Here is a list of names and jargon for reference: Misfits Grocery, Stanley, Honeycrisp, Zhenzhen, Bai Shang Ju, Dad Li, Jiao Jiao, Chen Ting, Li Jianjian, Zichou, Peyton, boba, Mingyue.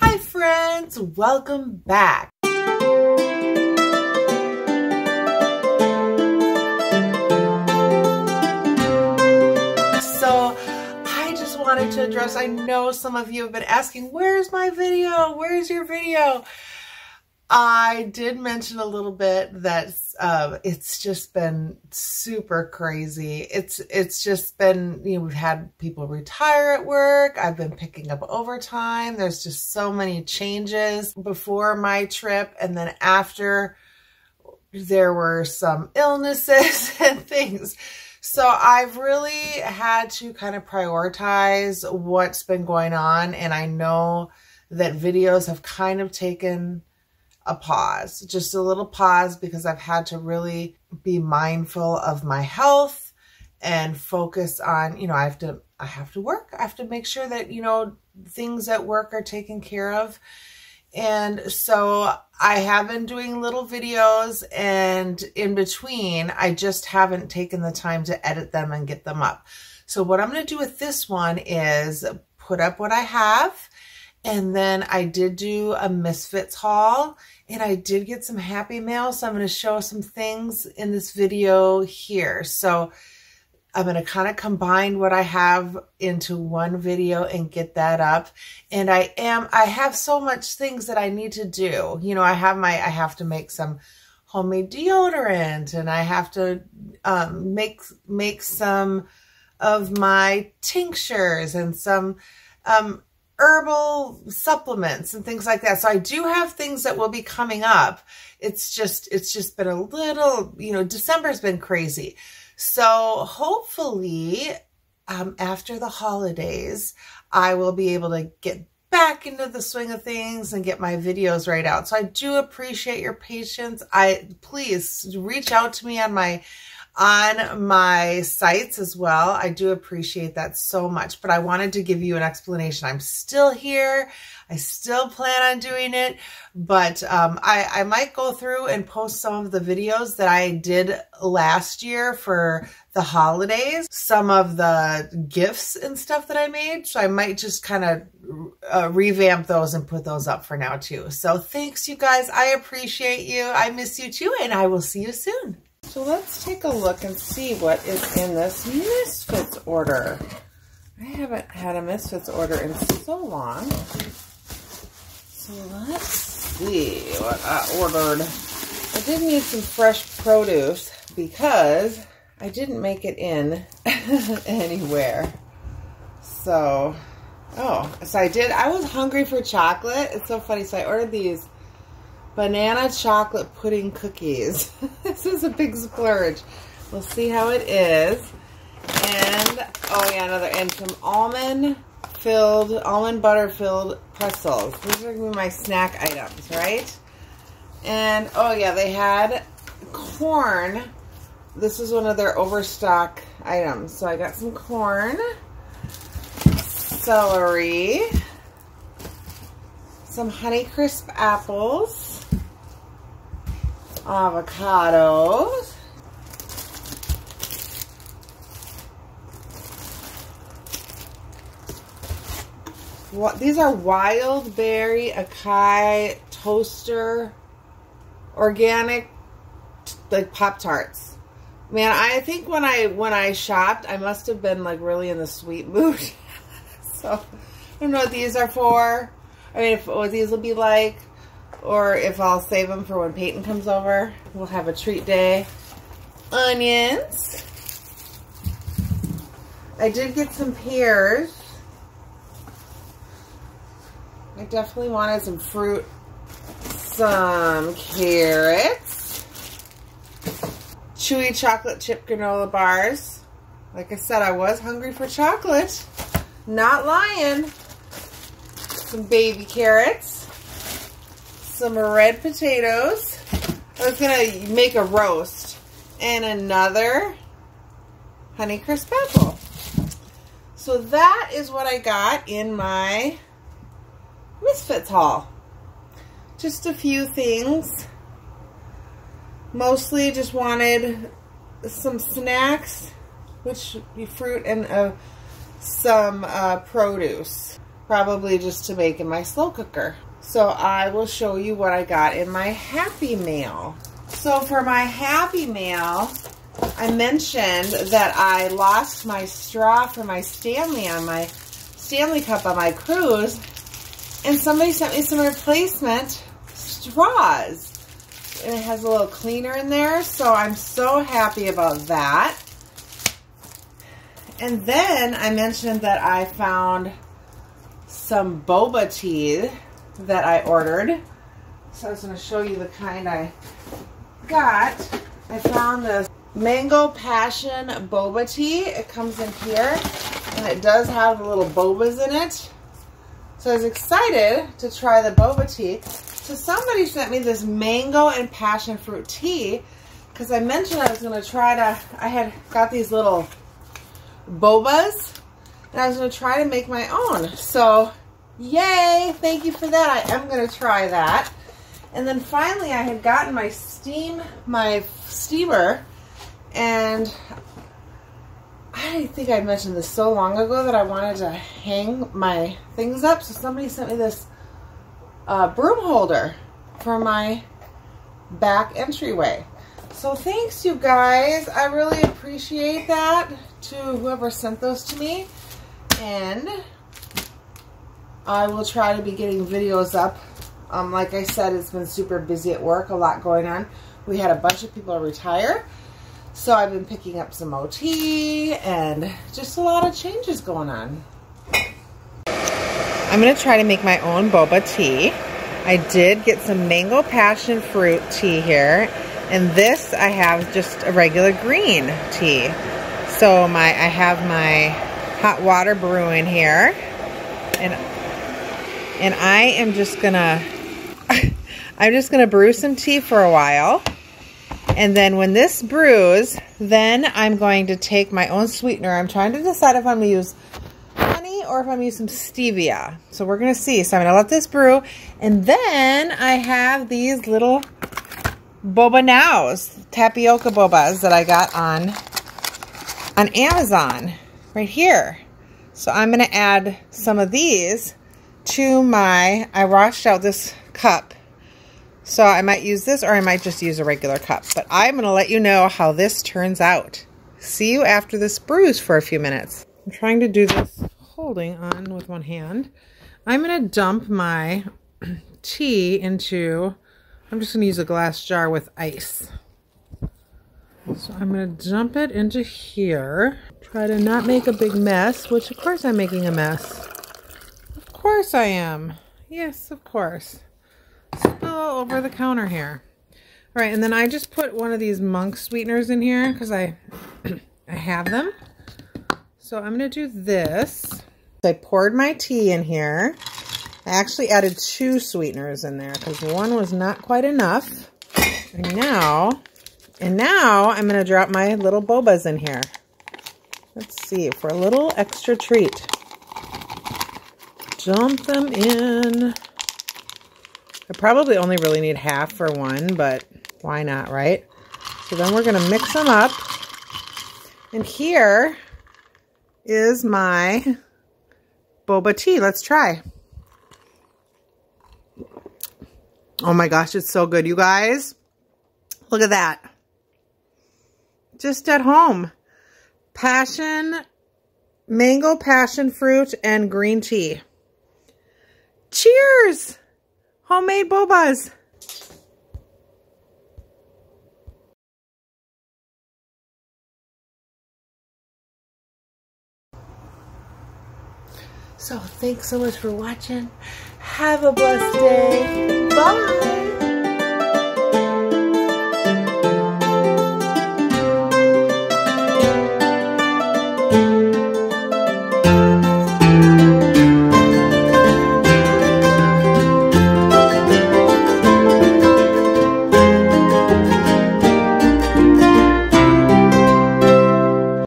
Hi friends, welcome back. So I just wanted to address, I know some of you have been asking, where's my video? Where's your video? I did mention a little bit that it's just been super crazy. It's just been, you know, we've had people retire at work. I've been picking up overtime. There's just so many changes before my trip. And then after, there were some illnesses and things. So I've really had to kind of prioritize what's been going on. And I know that videos have kind of taken a pause, just a little pause, because I've had to really be mindful of my health and focus on, you know, I have to work. I have to make sure that, you know, things at work are taken care of. And so I have been doing little videos, and in between, I just haven't taken the time to edit them and get them up. So what I'm going to do with this one is put up what I have. And then I did do a Misfits haul, and I did get some happy mail. So I'm going to show some things in this video here. So I'm going to kind of combine what I have into one video and get that up. And I have so much things that I need to do. You know, I have to make some homemade deodorant, and I have to make some of my tinctures and some, herbal supplements and things like that. So I do have things that will be coming up. It's just been a little, you know, December's been crazy. So hopefully after the holidays, I will be able to get back into the swing of things and get my videos right out. So I do appreciate your patience. Please reach out to me on my sites as well. I do appreciate that so much, but I wanted to give you an explanation. I'm still here. I still plan on doing it, but I might go through and post some of the videos that I did last year for the holidays, some of the gifts and stuff that I made. So I might just kind of revamp those and put those up for now too. So thanks you guys. I appreciate you. I miss you too, and I will see you soon. So let's take a look and see what is in this Misfits order. I haven't had a Misfits order in so long. So let's see what I ordered. I did need some fresh produce because I didn't make it in anywhere. So, I was hungry for chocolate. It's so funny. So I ordered these banana chocolate pudding cookies. This is a big splurge. We'll see how it is. And, some almond butter filled pretzels. These are gonna be my snack items, right? And, they had corn. This is one of their overstock items. So I got some corn, celery, some Honeycrisp apples, avocados, these are wild berry acai toaster organic like Pop Tarts. Man, I think when I shopped, I must have been like really in the sweet mood. So I don't know what these are for. I mean, what these will be like. Or if I'll save them for when Peyton comes over. We'll have a treat day. Onions. I did get some pears. I definitely wanted some fruit. Some carrots. Chewy chocolate chip granola bars. Like I said, I was hungry for chocolate. Not lying. Some baby carrots. Some red potatoes. I was gonna make a roast. And another Honeycrisp apple. So that is what I got in my Misfits haul. Just a few things. Mostly just wanted some snacks, which be fruit and some produce. probably just to bake in my slow cooker. So I will show you what I got in my Happy Mail. So for my Happy Mail, I mentioned that I lost my straw for my Stanley on my Stanley cup on my cruise, and somebody sent me some replacement straws. And it has a little cleaner in there, so I'm so happy about that. And then I mentioned that I found some boba tea that I ordered. So I was going to show you the kind I got. I found this mango passion boba tea. It comes in here and it does have the little bobas in it. So I was excited to try the boba tea. So somebody sent me this mango and passion fruit tea because I mentioned I was going to try to, I had got these little bobas and I was going to try to make my own. So yay, thank you for that. I am going to try that. And then finally I had gotten my steamer, and I think I mentioned this so long ago that I wanted to hang my things up. So somebody sent me this broom holder for my back entryway. So thanks you guys. I really appreciate that to whoever sent those to me. And I will try to be getting videos up. Like I said, it's been super busy at work, a lot going on. We had a bunch of people retire. So I've been picking up some OT and just a lot of changes going on. I'm gonna try to make my own boba tea. I did get some mango passion fruit tea here. And this I have just a regular green tea. So I have my hot water brewing here. And I am just gonna, I'm just gonna brew some tea for a while. And then when this brews, then I'm going to take my own sweetener. I'm trying to decide if I'm gonna use honey or if I'm gonna use some stevia. So we're gonna see. So I'm gonna let this brew. And then I have these little boba nows, tapioca bobas that I got on Amazon right here. So I'm gonna add some of these to my, I washed out this cup. So I might use this or I might just use a regular cup, but I'm gonna let you know how this turns out. See you after this brews for a few minutes. I'm trying to do this holding on with one hand. I'm gonna dump my tea into, I'm just gonna use a glass jar with ice. So I'm gonna dump it into here. Try to not make a big mess, which of course I'm making a mess. Of course I am. Yes, of course. Spill over the counter here. All right, and then I just put one of these monk sweeteners in here because I have them. So I'm gonna do this. I poured my tea in here. I actually added 2 sweeteners in there because one was not quite enough. And now I'm gonna drop my little bobas in here. Let's see, for a little extra treat. Dump them in. I probably only really need half for one, but why not, right? So then we're gonna mix them up. And here is my boba tea. Let's try. Oh my gosh, it's so good, you guys. Look at that. Just at home. Passion, mango passion fruit, and green tea. Cheers! Homemade bobas. So thanks so much for watching. Have a blessed day. Bye.